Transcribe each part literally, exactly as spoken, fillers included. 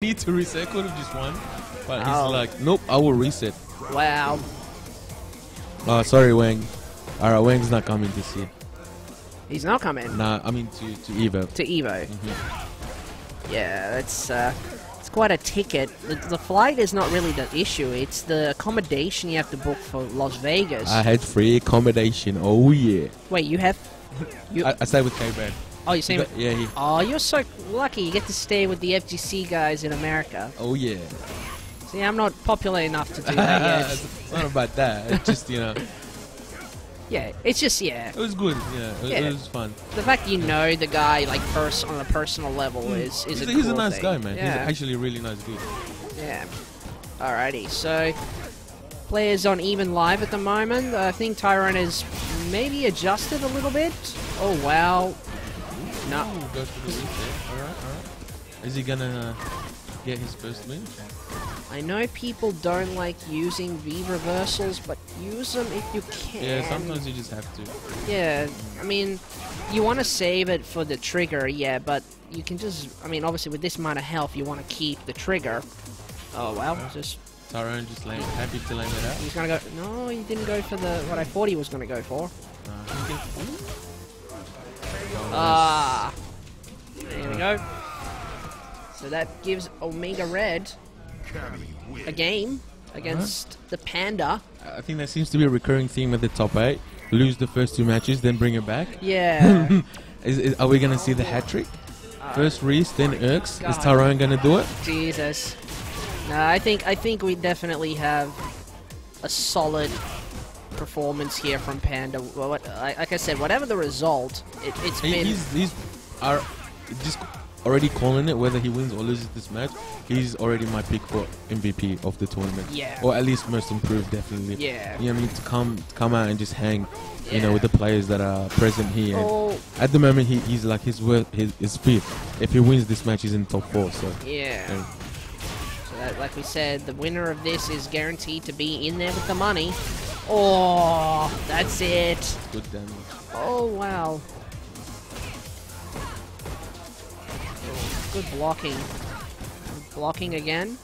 need to reset, could have just won. But he's oh. like, nope, I will reset. Wow. Oh, sorry, Wang. Alright, Wang's not coming this year. He's not coming? Nah, I mean to, to Evo. To Evo. Mm-hmm. Yeah, that's uh, it's quite a ticket. The, the flight is not really the issue, it's the accommodation you have to book for Las Vegas. I had free accommodation, oh yeah. Wait, you have... You I, I stayed with K-Brad. Oh, you're staying with... Yeah, he... Oh, you're so lucky, you get to stay with the F G C guys in America. Oh yeah. See, I'm not popular enough to do that yet. It's not about that, it's just, you know... Yeah, it's just, yeah. It was good, yeah. It, yeah. it was fun. The fact that you know the guy, like, pers on a personal level mm. is, is he's a cool He's a nice thing. guy, man. Yeah. He's actually a really nice dude. Yeah. Alrighty, so... Players on Even Live at the moment. I think Tyrone has maybe adjusted a little bit. Oh, wow. No. Oh, goes for the win there. Alright, alright. Is he gonna uh, get his first win? I know people don't like using V reversals, but use them if you can. Yeah, sometimes you just have to. Yeah, I mean, you want to save it for the trigger, yeah, but you can just, I mean, obviously with this amount of health, you want to keep the trigger. Oh, well, yeah. just... Tyrone just landed, happy to land it out. He's going to go, no, he didn't go for the, what I thought he was going to go for. No, he didn't. Ah, there yeah. we go. So that gives Omega Red a game against uh-huh. the Panda. I think that seems to be a recurring theme at the top eight. Lose the first two matches, then bring it back. Yeah. is, is, are we going to see the hat-trick? Uh, first Reese, then Erks. God. Is Tyrone going to do it? Jesus. No, I think, I think we definitely have a solid performance here from Panda. Well, what, like I said, whatever the result, it, it's he, been... He's, he's are just already calling it, whether he wins or loses this match. He's already my pick for M V P of the tournament. Yeah. Or at least most improved, definitely. Yeah. You know what I mean? To come to come out and just hang, yeah. you know, with the players that are present here. Oh. At the moment, he, he's like, his worth his, his fifth. If he wins this match, he's in top four. So. Yeah. yeah. So, that, like we said, the winner of this is guaranteed to be in there with the money. Oh, that's it. Good damage. Oh, wow. Good blocking. Blocking again.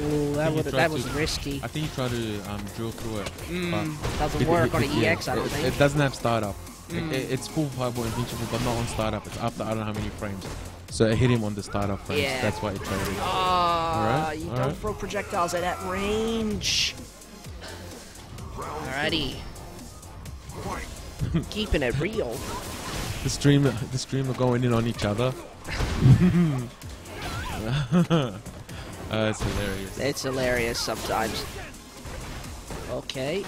Ooh, that, would, that was to, risky. I think he tried to um, drill through it. Mm, but doesn't it, work it, on an yeah, E X, I don't it, think. It doesn't have startup. Mm. It, it, it's full fireball invincible, but not on startup. It's after I don't know how many frames. So it hit him on the startup frames. Yeah. That's why he tried it. Oh, right? You All don't right? throw projectiles at that range. Alrighty. Keeping it real. The stream, the stream are going in on each other. uh, it's hilarious. It's hilarious sometimes. Okay.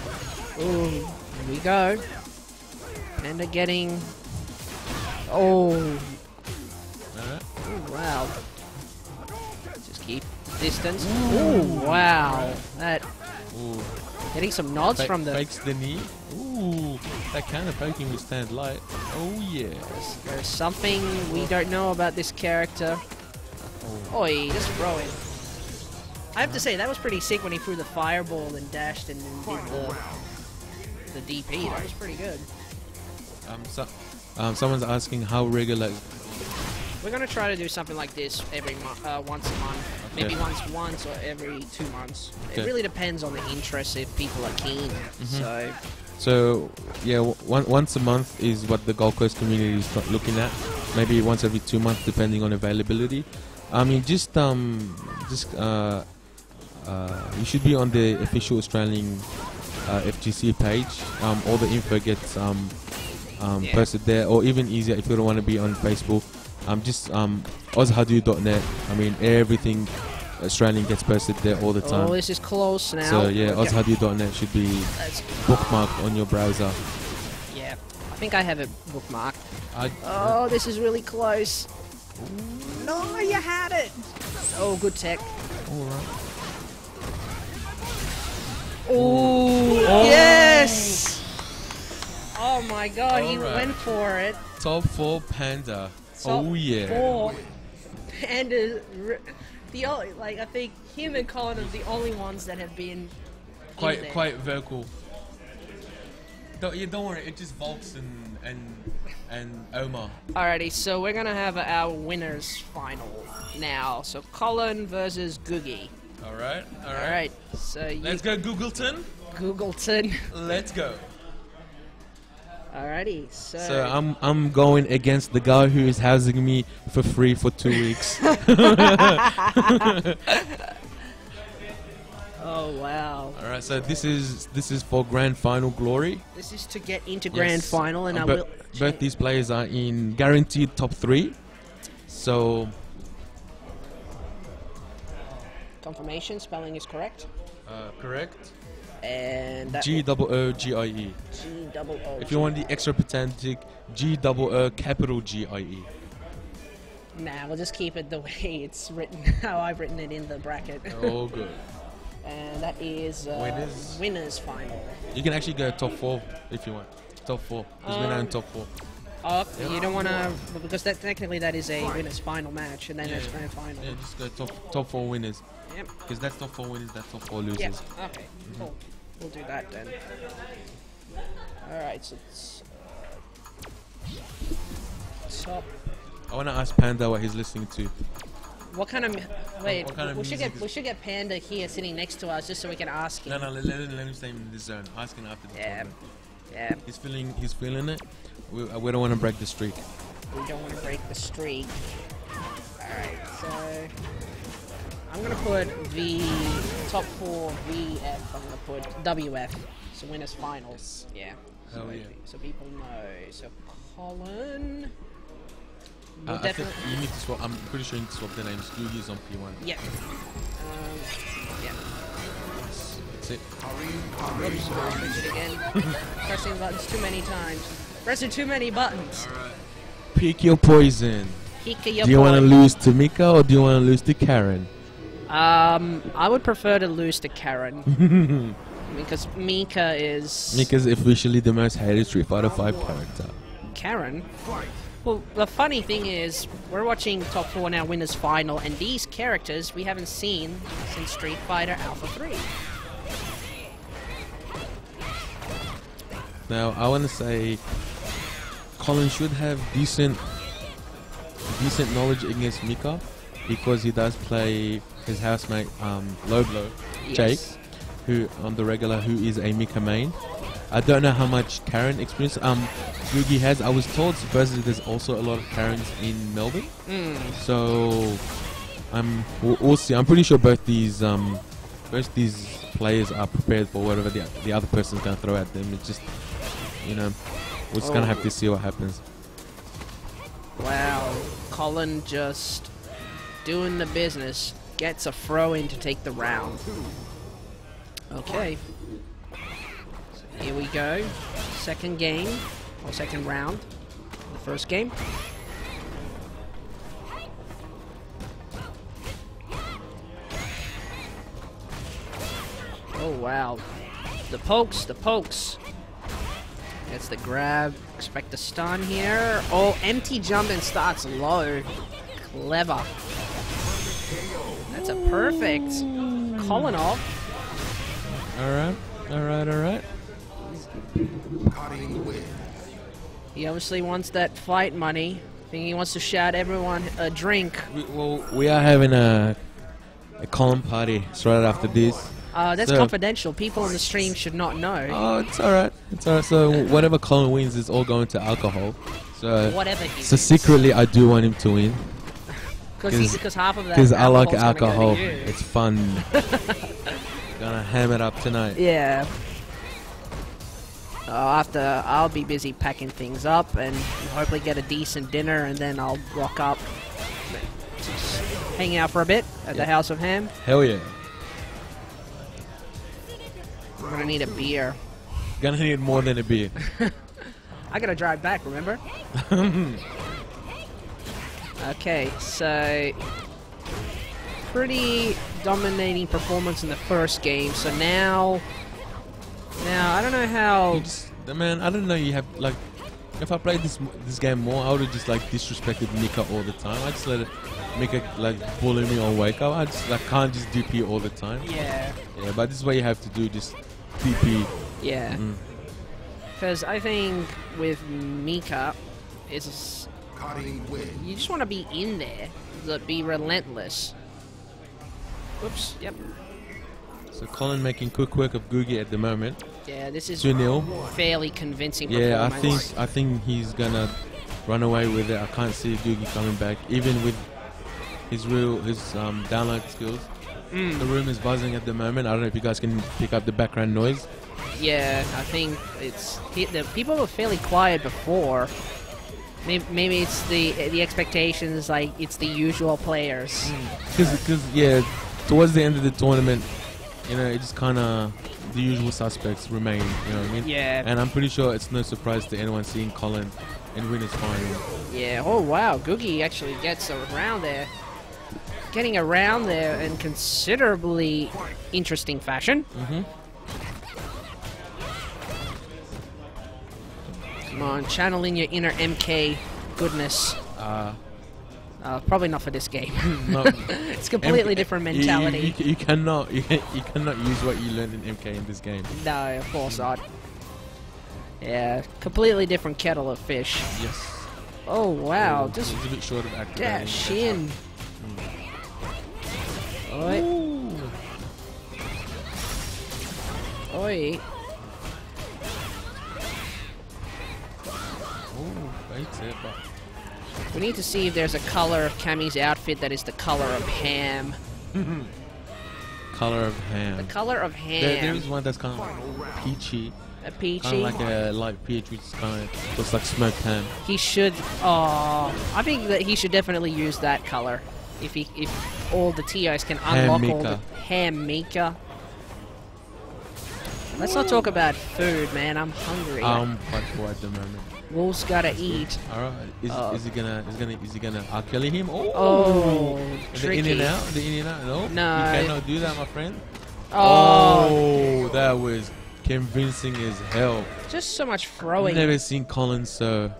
Ooh, here we go. And they're getting... Oh. Alright. Ooh, wow. Just keep distance. Ooh, Ooh wow. That... Ooh. Getting some nods Fak from the... Fakes the knee. Ooh, that kind of poking will stand light. Oh, yeah. There's, there's something we don't know about this character. Oh. Oi, just throw it. I have to say, that was pretty sick when he threw the fireball and dashed and did the, the D P. That was pretty good. Um, so, um, someone's asking how regular... We're going to try to do something like this every uh, once a month. Okay. Maybe once once or every two months. Okay. It really depends on the interest if people are keen. Mm-hmm. So, so yeah, one, once a month is what the Gold Coast community is looking at. Maybe once every two months, depending on availability. I mean, just um, just uh, uh, you should be on the official Australian uh, F G C page. Um, all the info gets um, um, yeah. posted there, or even easier if you don't want to be on Facebook. Um, just um, Ozhadou dot net. I mean, everything Australian gets posted there all the time. Oh, this is close now. So yeah, okay. Ozhadou dot net should be bookmarked on your browser. Yeah, I think I have it bookmarked. I, oh, this is really close. No, you had it. Oh, good tech. All right. Ooh, oh, yes. Oh my God, all he right. went for it. Top four Panda. Top oh yeah. Four. And uh, the only, like I think him and Colin are the only ones that have been quite quite vocal. Don't, yeah, don't worry, it just Volks and, and, and Omar. Alrighty, so we're gonna have our winners final now. So Colin versus Googie. Alright, alright. Alright, so you... Let's go, Googleton. Googleton. Let's go. Alrighty, so... So I'm, I'm going against the guy who is housing me for free for two weeks. Oh, wow. All right, so this is this is for grand final glory. This is to get into grand yes. final, and uh, I will... Both these players are in guaranteed top three. So... Confirmation, spelling is correct. Uh, correct. And G O O G I E. G O O G I E. If you want the extra pedantic, G O O capital G I E. Nah, we'll just keep it the way it's written, how I've written it in the bracket. All good. And that is uh, winners. winners final. You can actually go top four if you want. Top four. There's um, winner and top four. Oh, yeah. You don't want to, because that technically that is a Fine. winners final match, and then yeah, it's grand final. Yeah, just go top top four winners. Yep. Because that's top four winners, that's top four losers. Yep. Okay. Mm-hmm. Cool. We'll do that then. All right. So it's uh, top. I want to ask Panda what he's listening to. What kind of wait? What kind of we should get we should get Panda here sitting next to us just so we can ask him. No, no, let, let him stay in this zone. Ask him after the yeah, tournament. yeah. He's feeling he's feeling it. We, we don't want to break the streak. We don't want to break the streak. All right, so I'm gonna put V top four V F. I'm gonna put W F. So winners finals. Yeah. So, yeah. so people know. So Colin. We'll uh, I think you need to swap. I'm pretty sure you need to swap the names. Googie's on P one. Yeah. Um, yeah. That's, that's it. Oops, press it again. Pressing buttons too many times. Pressing too many buttons. All right. Pick your poison. Pick your poison. Do you want to lose to Mika or do you want to lose to Karin? Um, I would prefer to lose to Karin. Because Mika is... Mika's officially the most hated Street Fighter five character. Karin? Well, the funny thing is, we're watching Top four now, Winners Final, and these characters we haven't seen since Street Fighter Alpha three. Now, I want to say, Colin should have decent, decent knowledge against Mika, because he does play his housemate, um, Low Blow, yes. Jake, who on the regular, who is a Mika main. I don't know how much Karin experience um, Googie has. I was told supposedly there's also a lot of Karins in Melbourne. Mm. So I'm we'll, we'll see. I'm pretty sure both these um, both these players are prepared for whatever the the other person's gonna throw at them. It's just you know we're just oh. gonna have to see what happens. Wow, Colin just doing the business. Gets a throw in to take the round. Okay. Here we go. Second game, or second round. The first game. Oh wow. The pokes, the pokes. That's the grab. Expect the stun here. Oh, empty jump and starts low. Clever. That's a perfect Kolonov. Alright, alright, alright. He obviously wants that fight money. I think he wants to shout everyone a drink. We, well, we are having a a Colin party straight after this. Uh, that's so confidential. People on the stream should not know. Oh, it's alright. It's alright. So whatever Colin wins is all going to alcohol. So whatever. He so wins. Secretly, I do want him to win. Because because half of that. Because I like alcohol. Go it's fun. Gonna ham it up tonight. Yeah. Uh, after I'll be busy packing things up and hopefully get a decent dinner, and then I'll rock up, hang out for a bit at yeah. the House of Ham. Hell yeah! I'm gonna need a beer. Gonna need more than a beer. I gotta drive back. Remember? Okay, so pretty dominating performance in the first game. So now. Now I don't know how. Just, man, I don't know. You have like, if I played this this game more, I would have just like disrespected Mika all the time. I just let it, Mika like bully me or wake up. I just like can't just D P all the time. Yeah. Yeah, but this is what you have to do. Just D P. Yeah. Mm. because I think with Mika, it's you just want to be in there, but be relentless. Whoops, yep. So Colin making quick work of Googie at the moment. Yeah, this is fairly convincing. Yeah, I think I think he's gonna run away with it. I can't see Googie coming back, even with his real his um, download skills. Mm. The room is buzzing at the moment. I don't know if you guys can pick up the background noise. Yeah, I think it's the people were fairly quiet before. Maybe, maybe it's the the expectations, like it's the usual players. Because mm. yeah, towards the end of the tournament, you know, it's kind of the usual suspects remain. You know what I mean? Yeah. And I'm pretty sure it's no surprise to anyone seeing Colin and win his final. Yeah. Oh wow, Googie actually gets around there, getting around there in considerably interesting fashion. Mm-hmm. Come on, channel in your inner M K goodness. Uh, uh, probably not for this game. No, it's completely M different mentality. You, you, you cannot, you, you cannot use what you learned in M K in this game. No, of course not. Yeah, completely different kettle of fish. Yes. Oh wow, yeah, just a bit short of activating. Dash in. Mm. Oi. Oi. We need to see if there's a color of Cammy's outfit that is the color of ham. Color of ham. The color of ham. There, there is one that's kind of like peachy. A peachy? Kind of like a light peach, which is kind of looks like smoked ham. He should. Oh, I think that he should definitely use that color. If he, if all the T Is can unlock ham all the ham maker. Let's not talk about food, man. I'm hungry. I'm quite poor at the moment. Wolf's gotta That's eat. Alright. Is, uh, is he gonna is gonna is he gonna R Kelly him? Oh, oh tricky. The in and out? The in and out? No. No. You cannot do that, my friend. Oh, oh that was convincing as hell. Just so much throwing. I've never seen Colin so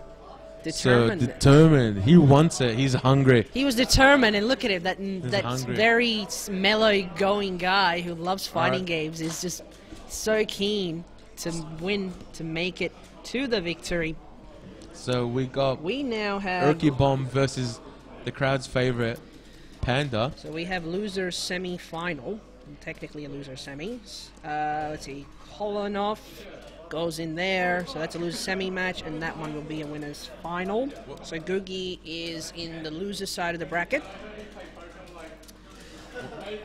determined. So determined. He wants it. He's hungry. He was determined, and look at him. That He's that hungry. Very mellow going guy who loves fighting right. games is just so keen to win, to make it to the victory. So we got we now have Erkybomb versus the crowd's favorite Panda. So we have loser semi-final, technically a loser semi. Uh, let's see, Kolonov goes in there, so that's a loser semi match, and that one will be a winner's final. So Googie is in the loser side of the bracket.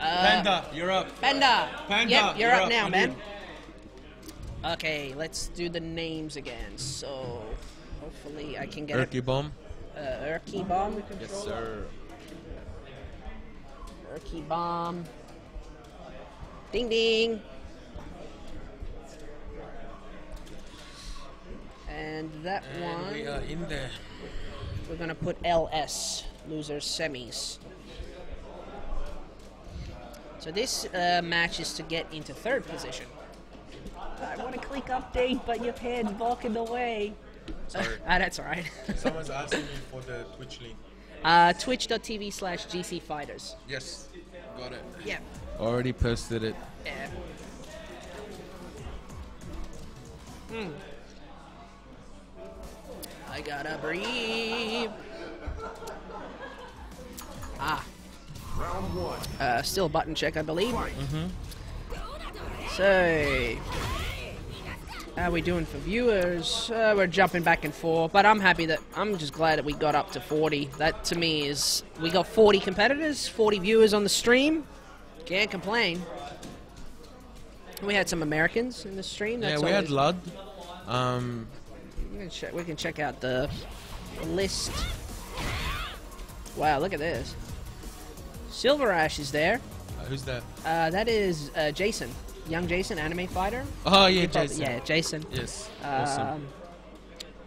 Uh, Panda, you're up. Panda, Panda, yep, you're, you're up, up now, man. Okay, let's do the names again. So. Hopefully I can get Erkybomb. Uh, Erkybomb. Yes, sir. Erkybomb. Ding ding. And that and one. We are in there. We're gonna put L S, losers semis. So this uh, match is to get into third position. I want to click update, but your head's blocking the way. Sorry. Ah, that's alright. Someone's asking me for the Twitch link. Uh, Twitch dot T V slash G C Fighters. Yes, got it. Yeah. Already posted it. Yeah. Mm. I gotta breathe. Ah. Round one. Uh, still button check, I believe. Mm-hmm. So. How are we doing for viewers? Uh, we're jumping back and forth, but I'm happy that I'm just glad that we got up to forty. That to me is we got forty competitors, forty viewers on the stream. Can't complain. We had some Americans in the stream. That's yeah, we had Lud. Um, we can, check, we can check out the list. Wow, look at this. Silver Ash is there. Uh, who's that? Uh, that is uh, Jason. Young Jason, anime fighter. Oh yeah, people, Jason. Yeah, Jason. Yes. Um, awesome.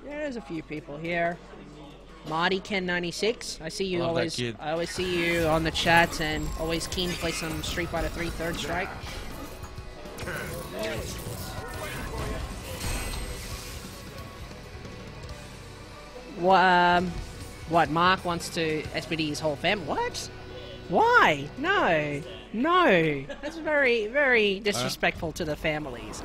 There's a few people here. Marty Ken ninety-six. I see you Love always. I always see you on the chat and always keen to play some Street Fighter three Third Strike. Nice. What? Um, what? Mark wants to S P D his whole fam. What? Why? No. No, that's very, very disrespectful uh. to the families.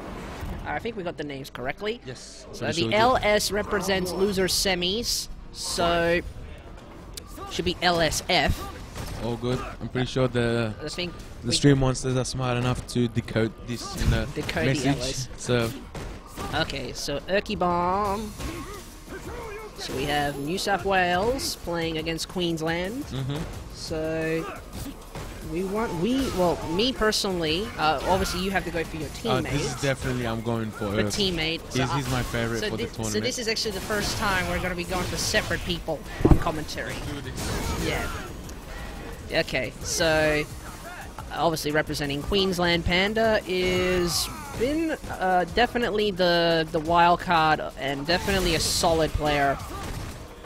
I think we got the names correctly. Yes. So, so the L S represents loser semis, so should be L S F. All good. I'm pretty sure the I think the stream monsters are smart enough to decode this in the decode message. So okay, so Erkybomb. So we have New South Wales playing against Queensland. Mm-hmm. So we want we well me personally. Uh, obviously, you have to go for your teammate. Uh, this is definitely I'm going for the teammate. So he's, he's my favorite so for the tournament. So this is actually the first time we're going to be going for separate people on commentary. Yeah. Okay, so obviously representing Queensland, Panda is been uh, definitely the the wild card and definitely a solid player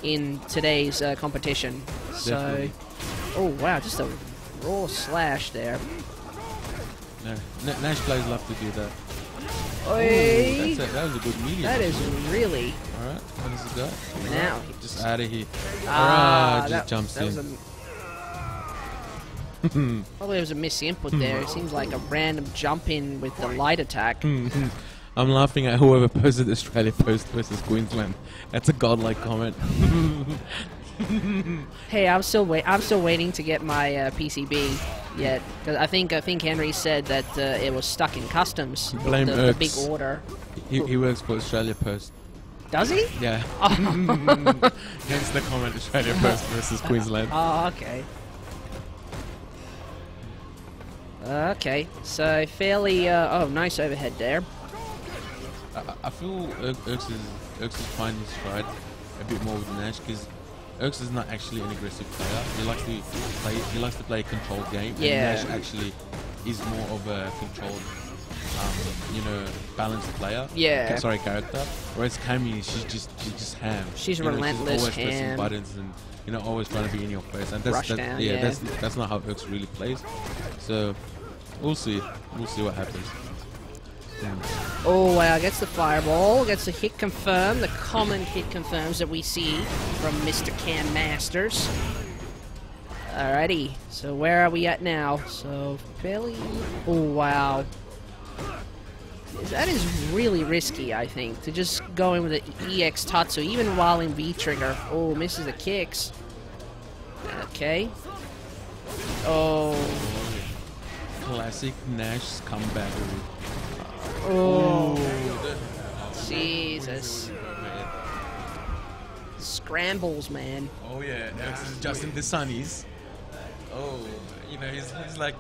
in today's uh, competition. Definitely. So, oh wow, just a raw slash there. No, N Nash players love to do that. Oy. Ooh, that's a, that was a good medium. That is really. All right, what is it got? Now right, just out of here. Ah, ah just that, jumps that in. Was a, Probably there was a misinput there. It seems like a random jump in with the light attack. I'm laughing at whoever posted Australia Post versus Queensland. That's a godlike comment. Hey, I'm still wait. I'm still waiting to get my uh, P C B yet. Cause I think I think Henry said that uh, it was stuck in customs. Blame the, the big order. He, he works for Australia Post. Does he? Yeah. Hence the comment: Australia Post versus Queensland. Oh, okay. Okay, so fairly, uh, oh, nice overhead there. I, I feel Erks is, Erks is finding his stride a bit more with Nash, because Erks is not actually an aggressive player. He likes to play, he likes to play a controlled game, yeah. And Nash actually is more of a controlled, um, you know, balanced player. Yeah. Sorry, character. Whereas Cammy, she's just, she's just ham. She's you know, relentless, she's always ham. Pressing buttons and, you know, always trying to be in your face. And that's, that's down, yeah, yeah, that's that's not how Erks really plays. So. We'll see. We'll see what happens. Damn. Oh wow, gets the fireball, gets the hit confirm, the common hit confirms that we see from Mister Cam Masters. Alrighty, so where are we at now? So fairly... Oh wow. That is really risky, I think, to just go in with an E X Tatsu, even while in B-trigger. Oh, misses the kicks. Okay. Oh... Classic Nash comeback. Oh, oh. Jesus! Scrambles, man. Oh yeah, Erks is just in the sunnies. Oh, you know he's, he's like,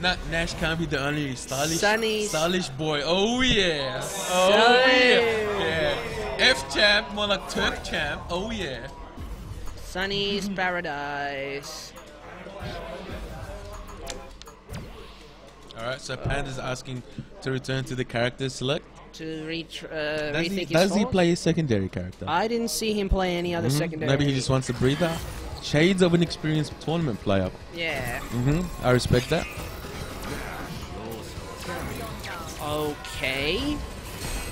not Nash can't be the only stylish, sunnies. stylish boy. Oh yeah, oh yeah, yeah. F champ, more like Turk champ. Oh yeah. Sunny's paradise. Alright, so Panda's asking to return to the character select. To re uh, does rethink he, his Does form? he play a secondary character? I didn't see him play any other mm-hmm. secondary. Maybe he just wants a breather. Shades of an experienced tournament player. Yeah. Mm-hmm. I respect that. Okay.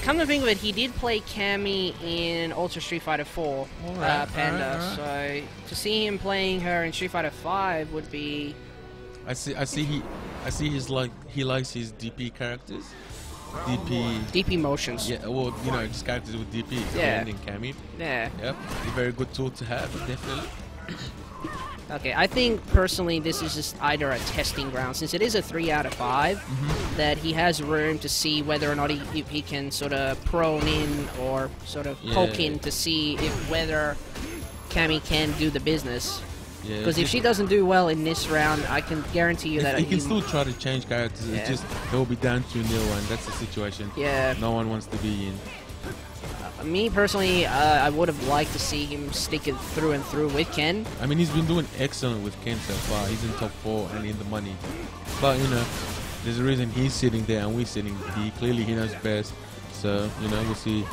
Come to think of it, he did play Cammy in Ultra Street Fighter four, right, uh, Panda. All right, all right. So to see him playing her in Street Fighter five would be... I see. I see. He, I see. He's like he likes his D P characters, D P. D P motions. Yeah. Well, you know, just characters with D P. Yeah. And Cammy. Yeah. Yep. A very good tool to have, definitely. Okay. I think personally, this is just either a testing ground, since it is a three out of five, mm-hmm. that he has room to see whether or not he if he can sort of prone in or sort of yeah. poke in to see if whether Cammy can do the business. Because yeah, if she doesn't do well in this round, I can guarantee you that... He can still try to change characters, yeah. It's just he'll be down two nil and that's the situation yeah. no one wants to be in. Uh, me personally, uh, I would have liked to see him stick it through and through with Ken. I mean, he's been doing excellent with Ken so far. He's in top four and in the money. But, you know, there's a reason he's sitting there and we're sitting here. Clearly he knows best. So, you know, we'll see...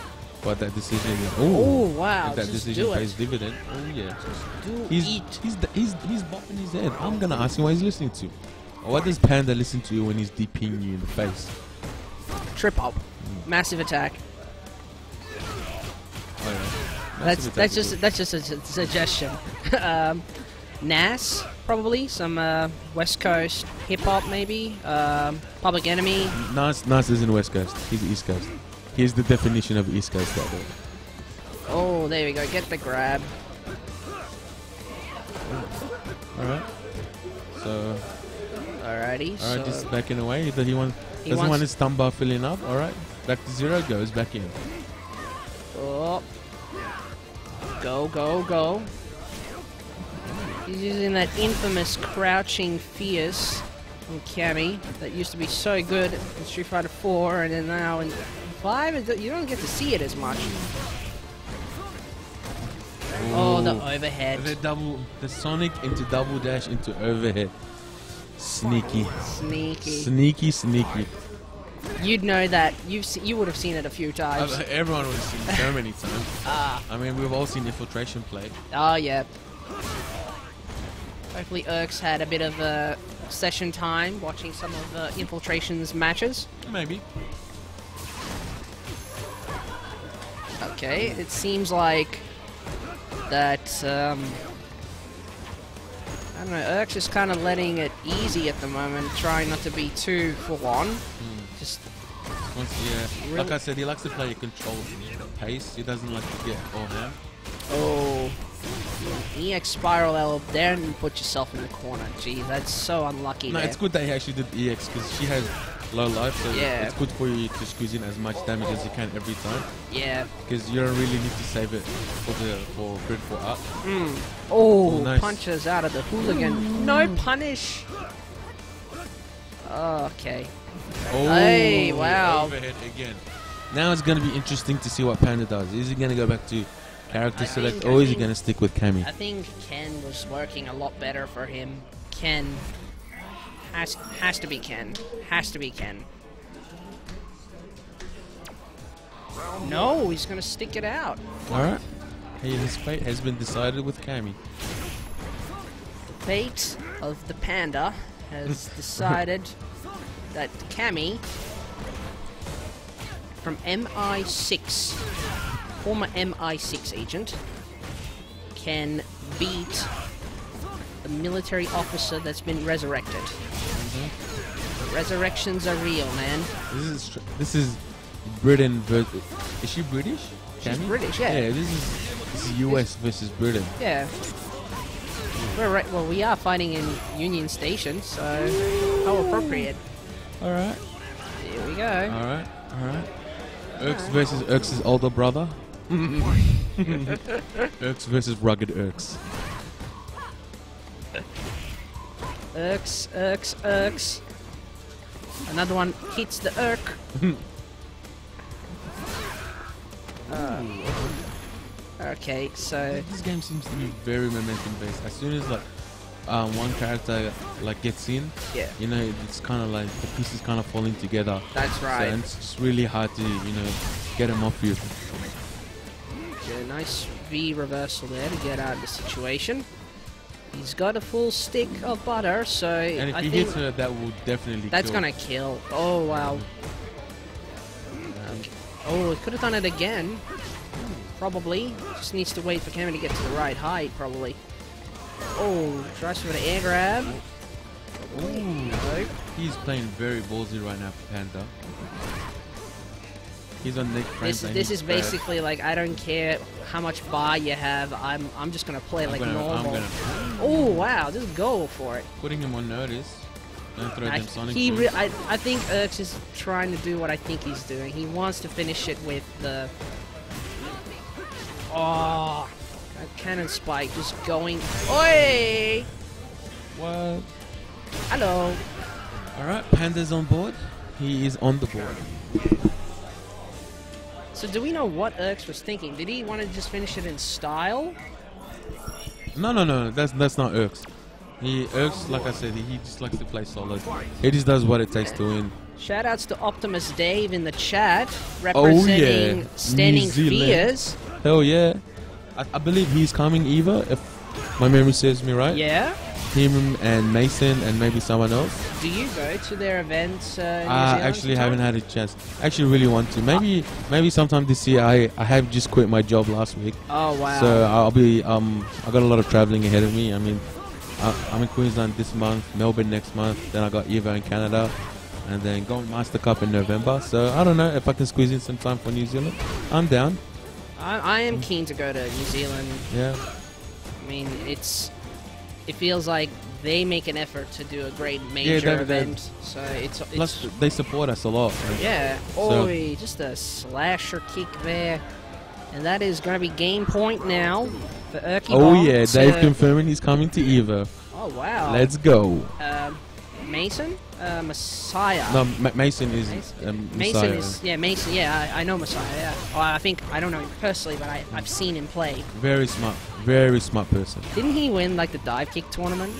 But that decision is oh wow that decision pays dividend. Oh yeah, do he's, eat. He's, he's, he's bopping his head. I'm gonna ask him what he's listening to. What does Panda listen to when he's DPing you in the face? Trip up, mm. massive attack. Oh, yeah. massive that's attack that's just good. that's just a suggestion. um, Nas probably some uh, West Coast hip hop, maybe um, Public Enemy. Nas, Nas isn't West Coast. He's East Coast. Here's the definition of East Coast right there. Oh, there we go. Get the grab. All right. So. Alrighty. All right, so just backing away. He want, he doesn't want his thumb bar filling up. All right. Back to zero. Goes back in. Oh. Go, go, go. He's using that infamous crouching fierce from Cammy that used to be so good in Street Fighter four, and then now in five, you don't get to see it as much. Ooh. Oh, the overhead. The double, the Sonic into double dash into overhead. Sneaky. Sneaky. Sneaky, sneaky. You'd know that. You've se you would have seen it a few times. Uh, everyone would have seen it so many times. Ah. I mean, we've all seen infiltration play. Oh, yeah. Hopefully Erks had a bit of a uh, session time watching some of uh, Infiltration's matches. Maybe. Okay, it seems like that, um, I don't know, Erks is kind of letting it easy at the moment, trying not to be too full on. Mm. Just Once, yeah. Really like I said, he likes to play a controlled pace. He doesn't like to get all ham. Oh. E X Spiral L there and put yourself in the corner. Gee, that's so unlucky. No, there. It's good that he actually did E X because she has low life, so yeah. It's good for you to squeeze in as much damage as you can every time. Yeah. Because you don't really need to save it for the for grid four up. Mm. Oh, oh nice. Punches out of the hooligan. Mm. No punish. Oh, okay. Oh, hey, wow. Overhead again. Now it's going to be interesting to see what Panda does. Is he going to go back to character select, or is he going to stick with Cammy? I think Ken was working a lot better for him. Ken has has to be Ken. Has to be Ken. No, he's going to stick it out. All right. Hey, his fate has been decided with Cammy. The fate of the Panda has decided that Cammy from M I six. Former M I six agent can beat the military officer that's been resurrected. Mm-hmm. The resurrections are real, man. This is this is Britain versus. Is she British? She's Cammy? British, yeah. Yeah, this is, this is U S versus Britain. Yeah. We're right. Well, we are fighting in Union Station, so how appropriate. All right. Here we go. All right. All right. Erks versus Erks' older brother. Erks versus rugged Erks. Erks, Erks, Erks. Another one hits the Erk. uh, okay, so this game seems to be very momentum-based. As soon as like um, one character like gets in, yeah, you know, it's kind of like the pieces kind of falling together. That's right. So, and it's just really hard to, you know, get them off you. Yeah, nice V reversal there to get out of the situation. He's got a full stick of butter, so and if I he think hits her, that will definitely. That's kill. gonna kill. Oh wow. Um, oh, he could have done it again. Probably. Just needs to wait for Cammy to get to the right height, probably. Oh, tries for an air grab. Ooh. He's playing very ballsy right now for Panda. He's on Nick Friends. This, this is spread. basically like, I don't care how much bar you have, I'm I'm just gonna play I'm like gonna, normal. Gonna... Oh wow, just go for it. Putting him on notice. Don't throw I, them Sonic he re I, I think Erks is trying to do what I think he's doing. He wants to finish it with the... Oh, a cannon spike just going... Oi! What? Hello. Alright, Panda's on board. He is on the board. So do we know what Erks was thinking? Did he want to just finish it in style? No, no, no. That's that's not Erks. He Erks, like I said, he just likes to play solid. He just does what it takes to win. Shoutouts to Optimus Dave in the chat, representing oh, yeah. Standing Fears. Hell yeah. I, I believe he's coming, Evo, if my memory serves me right. Yeah. Him and Mason and maybe someone else. Do you go to their events? Uh, I actually haven't had a chance. I actually really want to. Maybe ah. maybe sometime this year. I I have just quit my job last week. Oh wow! So I'll be um I got a lot of traveling ahead of me. I mean, I uh, I'm in Queensland this month, Melbourne next month, then I got Evo in Canada, and then going Master Cup in November. So I don't know if I can squeeze in some time for New Zealand. I'm down. I, I am keen to go to New Zealand. Yeah. I mean, it's it feels like they make an effort to do a great major yeah, they're, they're, event, so it's, it's... Plus, they support us a lot. Right? Yeah. So. Oi, just a slasher kick there. And that is going to be game point now for Erkybomb. Oh, yeah. Dave uh, confirming he's coming to Evo. Oh, wow. Let's go. Uh, Mason? Uh, Messiah. No, Ma Mason is Mason, um, Mason is, yeah, Mason, yeah, I, I know Messiah, yeah. Well, I think, I don't know him personally, but I, I've seen him play. Very smart, very smart person. Didn't he win, like, the dive kick tournament?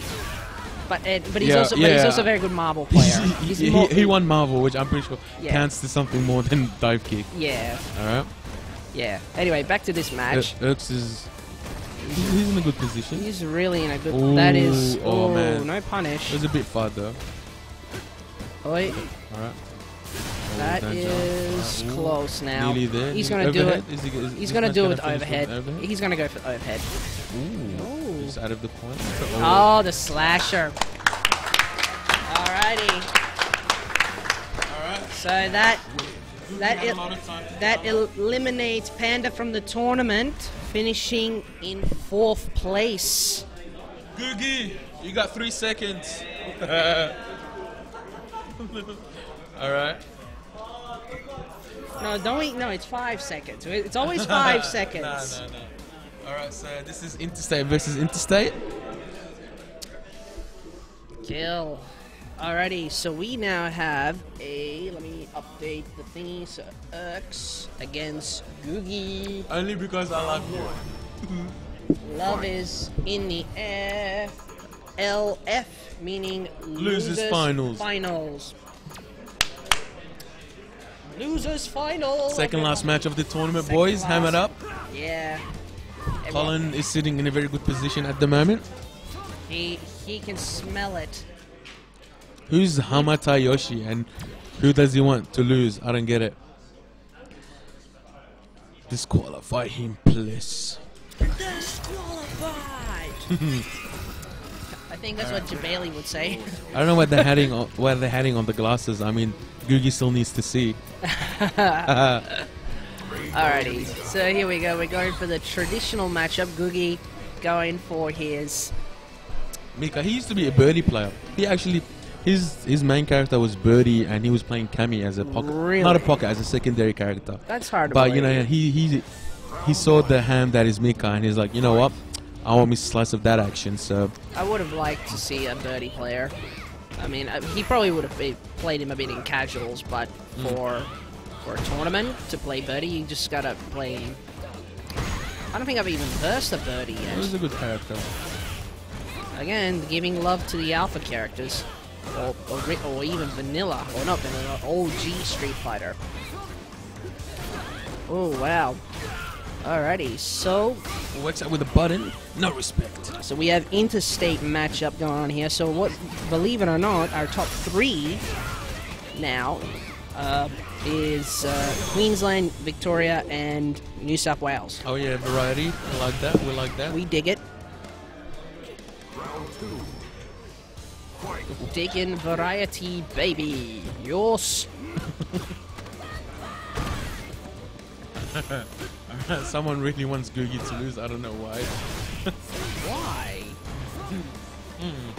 But uh, but he's yeah, also but yeah. he's also a very good marble player. He's he, he, he won marble, which I'm pretty sure yeah. counts to something more than dive kick. Yeah. All right. Yeah. Anyway, back to this match. Er Erks is he's, he's in a good position. He's really in a good. Ooh, that is. Oh, oh man. No punish. It was a bit far though. Oi. All right. Oh, that is right. close now. Nearly there. He's gonna overhead? do it. Is he, is he's gonna do it gonna overhead. overhead. He's gonna go for the overhead. Ooh. Ooh. Out of the point. Oh, the slasher. Alrighty. Alright. So that that el that el eliminates Panda from the tournament, finishing in fourth place. Googie, you got three seconds. Alright. No, don't we, no, it's five seconds. It's always five seconds. No, no, no. Alright, so this is interstate versus interstate. Kill. Alrighty, so we now have a... Let me update the thingy. So, Erks against Googie. Only because I love you. Love is in the air. L F, meaning Losers, losers Finals. finals. Losers Final. Second last match of the tournament, Second boys. Last. Hammer it up. Yeah. Colin is sitting in a very good position at the moment. He he can smell it. Who's Hamata Yoshi and who does he want to lose? I don't get it. Disqualify him, please. Disqualified. I think that's uh, what Jabali would say. I don't know what they're heading on, where they're heading on the glasses. I mean, Googie still needs to see. uh, Alrighty, so here we go. We're going for the traditional matchup. Googie going for his Mika. He used to be a Birdie player. He actually, his his main character was Birdie, and he was playing Cammy as a pocket, really? not a pocket, as a secondary character. That's hard. But to you know, he he he saw the ham that is Mika, and he's like, you know what, I want me a slice of that action. So I would have liked to see a Birdie player. I mean, he probably would have played him a bit in casuals, but for. Mm. For a tournament to play Birdie, you just gotta play. I don't think I've even versed a Birdie yet. That was a good character. Again, giving love to the alpha characters, or, or, or even vanilla, or not vanilla, O G Street Fighter. Oh wow! Alrighty, so works out with a button. No respect. So we have interstate matchup going on here. So what? Believe it or not, our top three now. Uh, is uh, Queensland, Victoria, and New South Wales. Oh yeah, variety. We like that. We like that. We dig it. Round two. Digging variety, baby. Yours. Someone really wants Googie to lose. I don't know why. Why? Mm.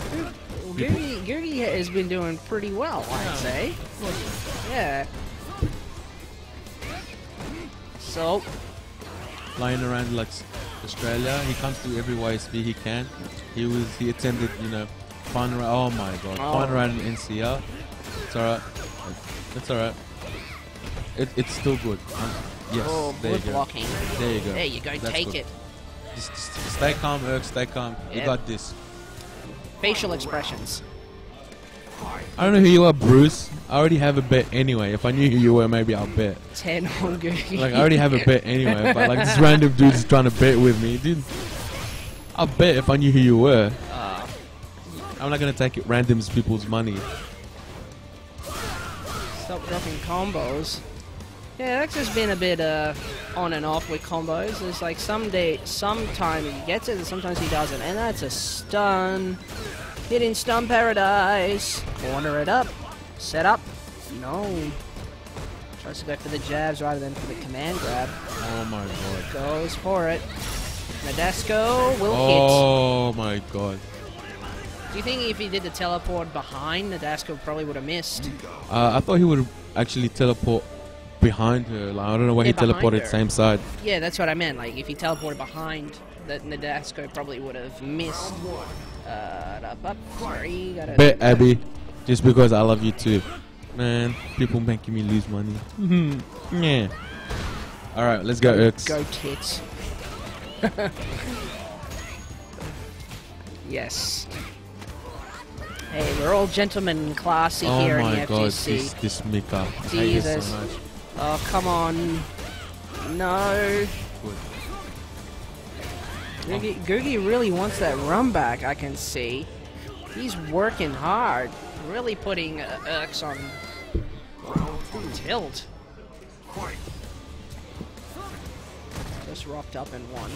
Googie, Googie has been doing pretty well, I'd say. Yeah. So, flying around like Australia, he comes to every Y S B he can. He was he attended, you know, fun. Oh my God, oh. fun around in N C R. It's alright. It's alright. It, it's still good. Um, yes. Oh, there good you go. Blocking. There you go. There you go. That's Take good. it. Just, just stay calm, Erk. Stay calm. Yep. You got this. Facial expressions. I don't know who you are, Bruce. I already have a bet anyway. If I knew who you were, maybe I'll bet. ten on Googie. Like, I already have a bet anyway, but like this random dude's trying to bet with me. Dude, I'll bet if I knew who you were. Uh, I'm not going to take it randoms people's money. Stop dropping combos. Yeah, Erks has been a bit uh, on and off with combos. It's like some day, sometime he gets it and sometimes he doesn't. And that's a stun. Hitting stun paradise. Corner it up. Set up. No. Tries to go for the jabs rather than for the command grab. Oh my god. Goes for it. Nadesco will oh hit. Oh my god. Do you think if he did the teleport behind, Nadesco probably would have missed? Uh, I thought he would actually teleport behind her. Like, I don't know why yeah, he teleported her. Same side. Yeah, that's what I meant. Like, if he teleported behind, that Nadesco probably would have missed. Uh, sorry, gotta Bet Abby, just because I love you too. Man, people making me lose money. Mm-hmm. Yeah. Alright, let's go, Erks. Go tits. Yes. Hey, we're all gentlemen classy oh here in the F G C. Oh my god, this, this Mika. Jesus. So much. Oh, come on. No. Googie, Googie really wants that run back, I can see. He's working hard. Really putting uh, Erks on tilt. Just rocked up and won.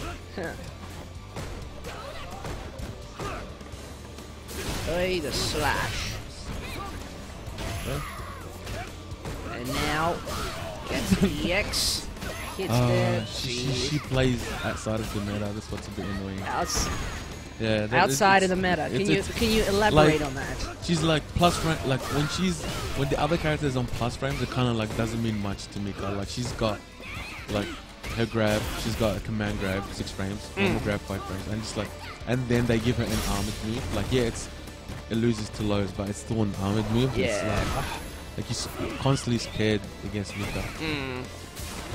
Hey, the slash. Huh? And now gets the E X. Hits uh, there. She, she plays outside of the meta. That's what's a bit annoying. Outs yeah, that, outside it's, it's, of the meta. Can you can you elaborate like, on that? She's like plus frame. Like when she's when the other character is on plus frames, it kind of like doesn't mean much to Mika. Like she's got like her grab. She's got a command grab six frames, normal mm. grab five frames, and just like and then they give her an armored move. Like yeah, it's. It loses to lows, but it's still an armored move. Yeah. It's like, ah, like you're constantly scared against Mika. Mm.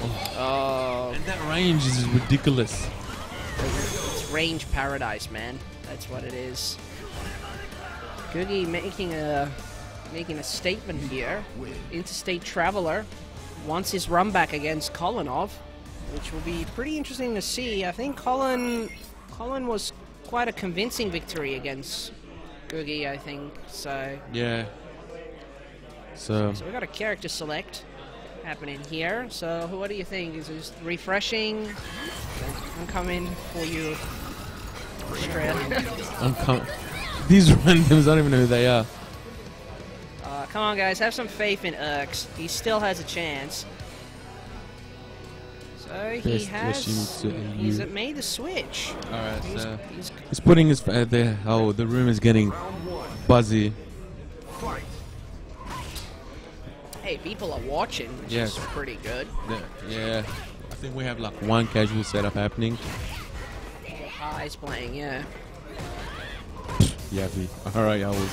Oh. Oh. And that range is ridiculous. It's range paradise, man. That's what it is. Googie making a making a statement here. Interstate traveler wants his run back against Kolonov, which will be pretty interesting to see. I think Colin Colin was quite a convincing victory against Googie, I think, so... Yeah. So... So we got a character select happening here. So what do you think? Is it just refreshing? I'm coming for you, Australia. I'm coming... These randoms, I don't even know who they are. Uh, come on, guys. Have some faith in Erks. He still has a chance. So he has, he's made the switch. Alright, he's, so he's, he's putting his, uh, the, oh, the room is getting buzzy. Hey, people are watching, which yeah. is pretty good. Yeah, yeah, I think we have like one casual setup happening. Highs playing, yeah. Yeah, alright, I was.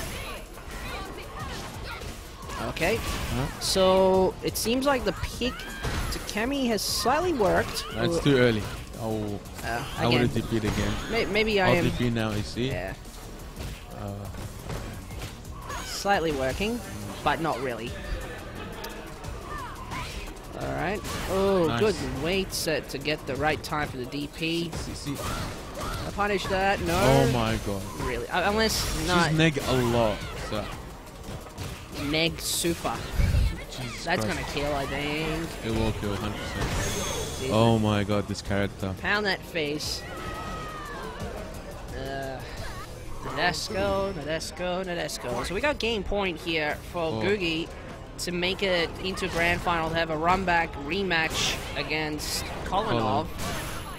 Okay, huh? So it seems like the pick to Cammy has slightly worked. That's too early. Oh, uh, I want to defeat again. May maybe I I'll am. I'll defeat now, you see? Yeah. Uh. Slightly working, but not really. Alright. Oh, nice. Good wait set to get the right time for the D P. See, see. I punish that, no. Oh my god. Really? Uh, unless not. She's neg a lot, so. Neg super. Jesus That's Christ. Gonna kill, I think. It will kill, one hundred percent. Oh my god, this character. Pound that face. Uh, Nadesco, Nadesco, Nadesco. So we got game point here for oh. Googie to make it into grand final, to have a run back rematch against Kolonov. Oh.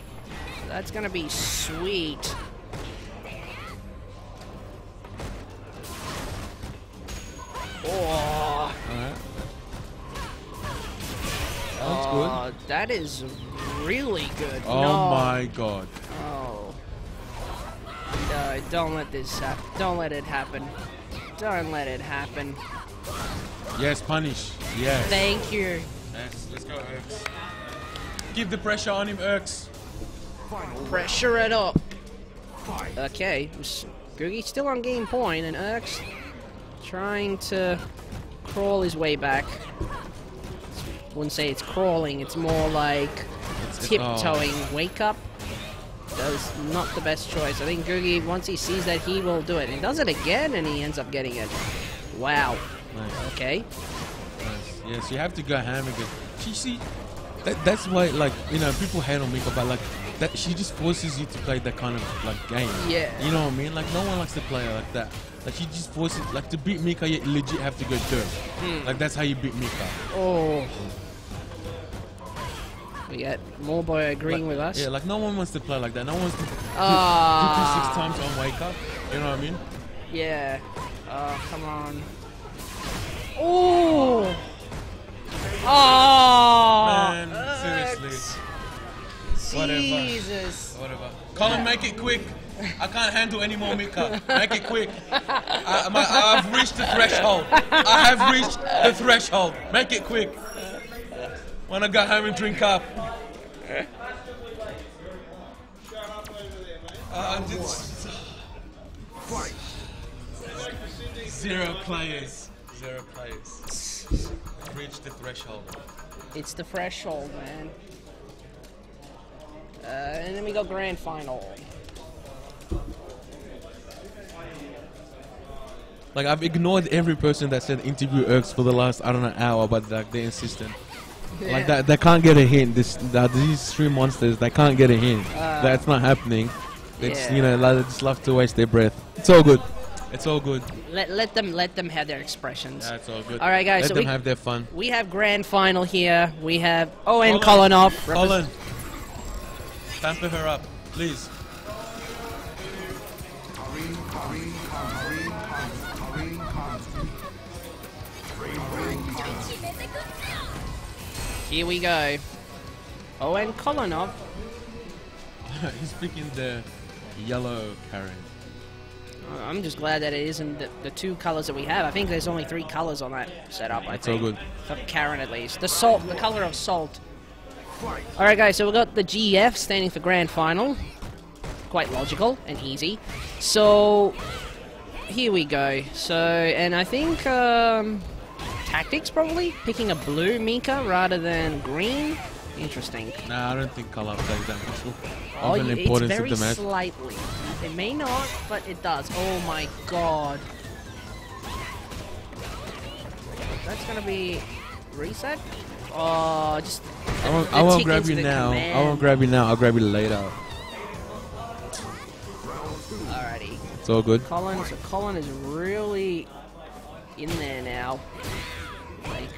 That's gonna be sweet. Oh. All right. Oh, that's good. That is really good. Oh no. My god. Oh. No, don't let this happen. Don't let it happen. Don't let it happen. Yes, punish. Yes. Thank you. Yes, let's go, Erks. Give the pressure on him, Erks. Pressure it up. Okay. Googie's still on game point, and Erks trying to crawl his way back. I wouldn't say it's crawling, it's more like it's tiptoeing. Oh. Wake up. That was not the best choice. I think Googie, once he sees that, he will do it. He does it again, and he ends up getting it. Wow. Nice. Okay. Nice. Yeah, so you have to go ham again. She see, that, that's why, like, you know, people hate on Mika, but like, that she just forces you to play that kind of like game. Yeah. You know what I mean? Like, no one likes to play like that. Like, she just forces, like, to beat Mika, you legit have to go dirt. Mm. Like, that's how you beat Mika. Oh. We get more by agreeing like, with us. Yeah, like, no one wants to play like that. No one wants to uh, do, do six times on wake up. You know what I mean? Yeah. Uh, come on. Oh! Oh! Man, Erks. Seriously. Jesus. Whatever. Whatever. Colin, yeah. Make it quick. I can't handle any more Mika. Make it quick. I, my, I've reached the threshold. I have reached the threshold. Make it quick. When I go home and drink up. Uh, just... Zero players. Zero players. I've reached the threshold. It's the threshold, man. Uh, and then we go grand final. Like, I've ignored every person that said interview Erks for the last, I don't know, hour, but like they're insistent. Yeah. Like, that, they can't get a hint. This, uh, these three monsters, they can't get a hint. Uh, That's not happening. It's, yeah. You know, like, they just love to waste their breath. It's all good. It's all good. Let, let them let them have their expressions. That's all good. All right, guys. Let so them we, have their fun. We have grand final here. We have Owen Kolonov. Colin. Pamper her up, please. Here we go. Oh, and Kolonov. He's picking the yellow Karin. Oh, I'm just glad that it isn't the, the two colors that we have. I think there's only three colors on that setup. It's all good. For Karin, at least. The salt, the color of salt. Alright guys, so we've got the G F standing for grand final. Quite logical and easy. So, here we go. So, and I think, um, tactics probably? Picking a blue Mika rather than green? Interesting. No, nah, I don't think Color plays that much. Oh, yeah, it's very the match. Slightly. It may not, but it does. Oh my god. That's gonna be reset? Oh, just... I won't, I won't grab you now. Command. I won't grab you now. I'll grab you later. Alrighty. It's all good. Colin, so Colin is really in there now. Like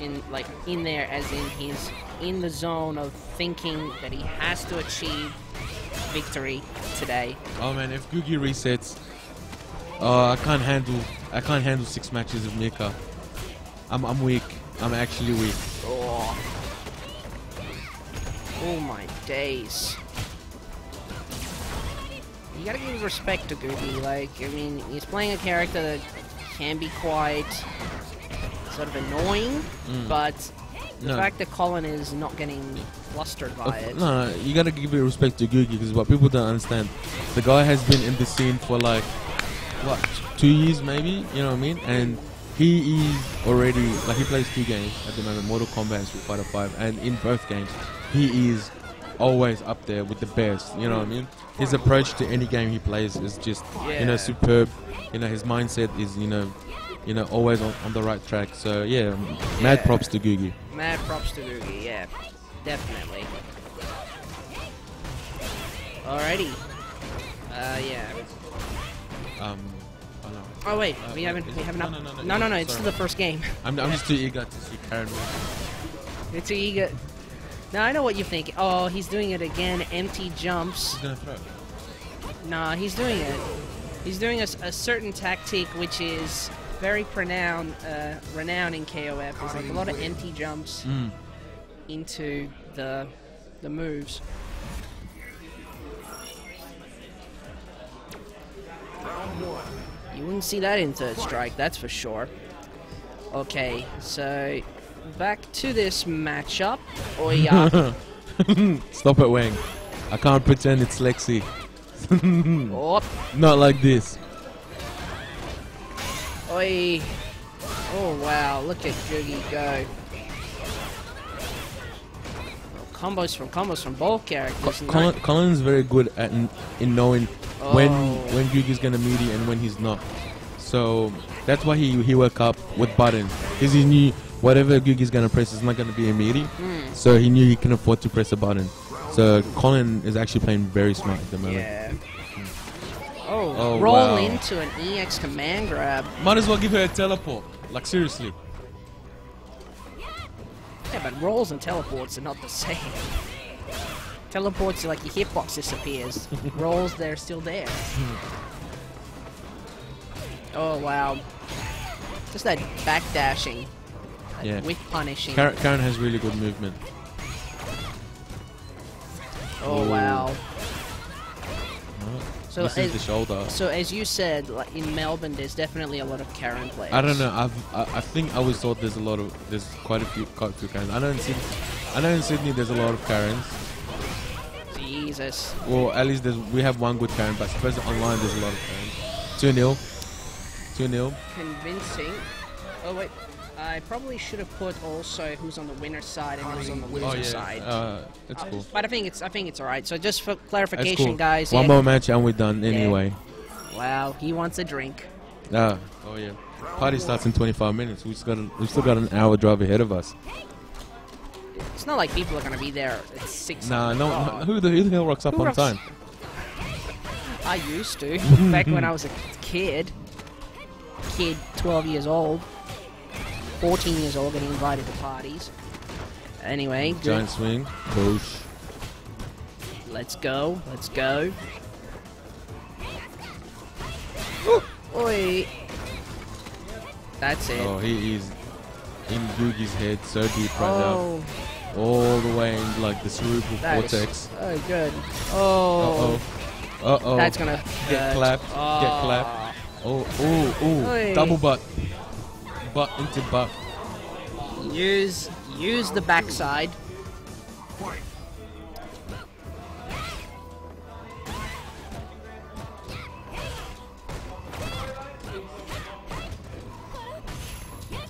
in, like in there, as in he's in the zone of thinking that he has to achieve victory today. Oh man, if Googie resets, uh, I can't handle. I can't handle six matches of Mika. I'm, I'm weak. I'm actually weak. Oh. Oh my days. You gotta give respect to Googie, like, I mean, he's playing a character that can be quite sort of annoying, mm. but the no. fact that Colin is not getting flustered by uh, it. No, no, you gotta give respect to Googie, because what people don't understand, the guy has been in the scene for like, what, two years maybe, you know what I mean? And he is already, like, he plays two games at the moment, Mortal Kombat and Street Fighter five, and in both games, he is always up there with the best, you know what I mean? His approach to any game he plays is just, yeah. you know, superb. You know, his mindset is, you know, you know, always on, on the right track. So, yeah, yeah, mad props to Googie. Mad props to Googie, yeah. Definitely. Alrighty. Uh, yeah. Um, oh, no. Oh, wait, uh, we haven't, we haven't... No, no, no, no, no, no, no it's still the first game. I'm, I'm just too eager to see Karin. You're too eager... Now I know what you're thinking. Oh, he's doing it again. Empty jumps. He's gonna throw. Nah, he's doing it. He's doing a, a certain tactic which is very pronoun, uh, renowned in K O F. There's like a lot of empty jumps mm. into the the moves. You wouldn't see that in Third Strike, that's for sure. Okay, so. Back to this matchup. Oh yeah. Stop it, Wang. I can't pretend it's Lexi. Oh. Not like this. Oi. Oh wow, look at Googie go. Oh, combos from combos from both characters. Co Colin, Colin's very good at n in knowing oh. when when Googie's gonna meaty and when he's not. So that's why he he woke up with buttons. Because he knew whatever Googie's going to press is not going to be immediate. Mm. So he knew he can afford to press a button. So Colin is actually playing very smart at the moment. Yeah. Oh, oh, roll wow. into an E X command grab. Might as well give her a teleport. Like, seriously. Yeah, but rolls and teleports are not the same. Teleports are like your hitbox disappears. Rolls, they're still there. Oh, wow. Just that backdashing. That yeah. Whiff punishing. Karen, Karen has really good movement. Oh, ooh. Wow. So this is the shoulder. So as you said, like in Melbourne, there's definitely a lot of Karen players. I don't know. I've, I I think I always thought there's a lot of there's quite a few quite a few Karens. I know in Sydney, I know in Sydney there's a lot of Karens. Jesus. Well, at least there's we have one good Karen, but I suppose online there's a lot of Karens. Two nil. Two nil. Convincing. Oh wait, I probably should have put also who's on the winner's side and who's on the loser's oh, yeah. side. Uh, it's uh, cool. But I think it's I think it's alright. So just for clarification, cool. guys. One yeah. more match and we're done yeah. anyway. Wow, he wants a drink. Ah, oh yeah. Party starts in twenty-five minutes. We've got we've still got an hour drive ahead of us. It's not like people are gonna be there at six. Nah, no. no who, the, who the hell rocks up who on rocks? time? I used to back when I was a kid, kid twelve years old. fourteen years old, getting invited to parties. Anyway. Giant good. swing. Push. Let's go. Let's go. Ooh. Oi. That's it. Oh, he is in Googie's head so deep right oh. now. All the way in, like, the cerebral that cortex. Is, oh, good. Oh. Uh-oh. Uh-oh. That's gonna... Get hurt. clapped. Oh. Get clapped. Oh, oh, oh. Oi. Double butt. Butt into butt. Use use the backside.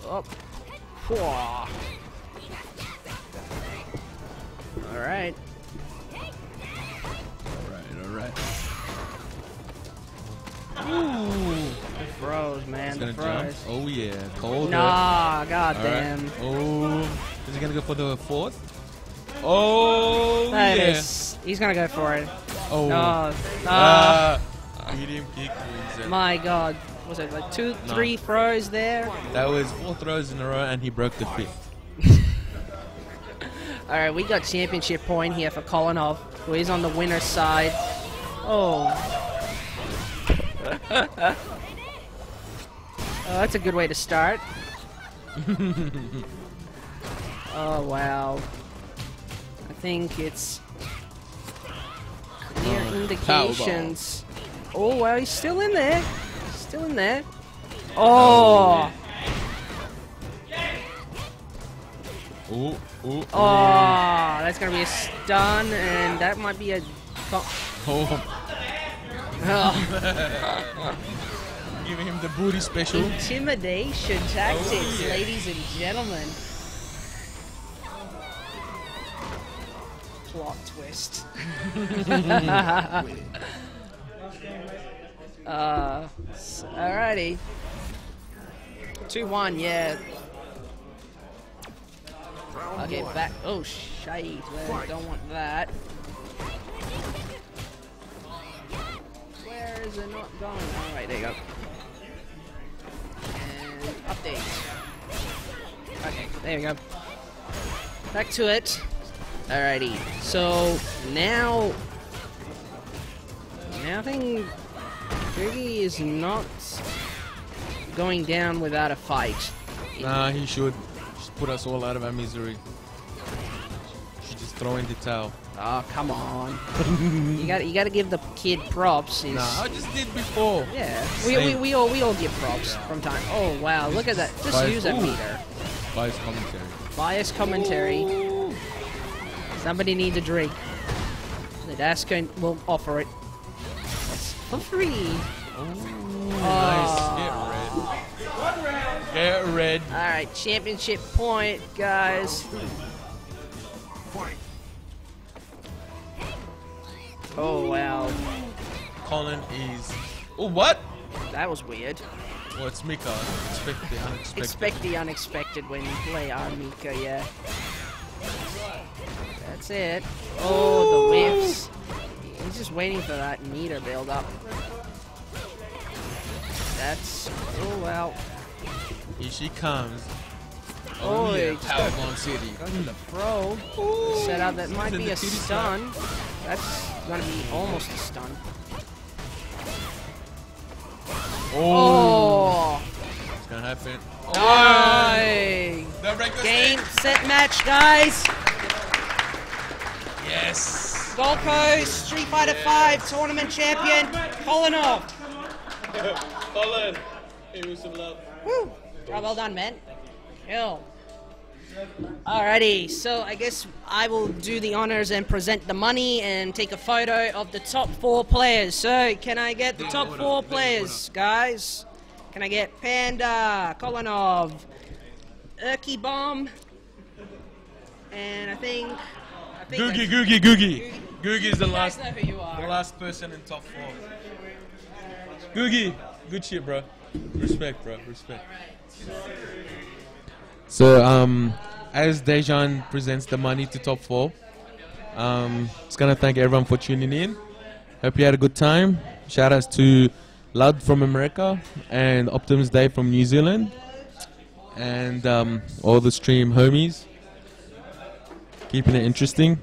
Up. All right. All right. All right. Ooh. The froze, man. The froze. Oh, yeah. Cold. Nah, goddamn. Right. Oh. Is he going to go for the fourth? Oh, that yeah. Is, he's going to go for it. Oh. No. No. Uh, medium kick wins it. My God. Was it like two, no. three throws there? That was four throws in a row, and he broke the fifth. All right, we got championship point here for Kolonov, who is on the winner's side. Oh. uh, that's a good way to start. Oh, wow. I think it's clear uh, indications. Oh, wow, he's still in there. He's still in there. Oh! Oh, oh, that's going to be a stun, and that might be a... Oh. Giving him the booty special. Intimidation tactics, oh, yeah. ladies and gentlemen. Plot twist. uh, alrighty. two one, yeah. I'll get back. Oh, shite. Well, I don't want that. Where is it not going? Alright, there you go. And update. Okay, there you go. Back to it. Alrighty. So now nothing. Googie is not going down without a fight. Nah, he should. Just put us all out of our misery. Should just throw in the towel. Oh, come on. you got you got to give the kid props. He's nah, I just did before. Yeah. We, we we all we all give props yeah. from time. Oh, wow. Look at that. Just bias, use that ooh. meter. Bias commentary. Bias commentary. Ooh. Somebody needs a drink. Nadesco will offer it. That's for free. Ooh, oh. Nice. Get red. Get red. All right, championship point, guys. Point. Oh, wow. Colin is... Oh, what? That was weird. Well, it's Mika. Expect the unexpected. Expect the unexpected when you play on Mika, yeah. That's it. Oh, the whiffs. He's just waiting for that meter build up. That's... oh, well. Here she comes. Oh, oh yeah, Powerbomb City. Go to the pro. Ooh, set up. That might be a stun. Side. That's going to be almost a stun. Oh! It's going to happen. Oh! Nice. Game, set, match, guys! Yes! Gold Coast, Street Fighter yeah. five, tournament champion, Kolonov! Colin! Give me some love. Woo! Oh, well done, man. Yo. Alrighty, so I guess I will do the honors and present the money and take a photo of the top four players. So, can I get the top four players, guys? Can I get Panda, Kolonov, Erkybomb, and I think... I think Googie, Googie, Googie. Googie is the last, the last person in top four. Googie, good shit, bro. Respect, bro. Respect. So, um, as Dejan presents the money to top four, um, just going to thank everyone for tuning in. Hope you had a good time. Shout outs to Lud from America and Optimus Dave from New Zealand and um, all the stream homies. Keeping it interesting.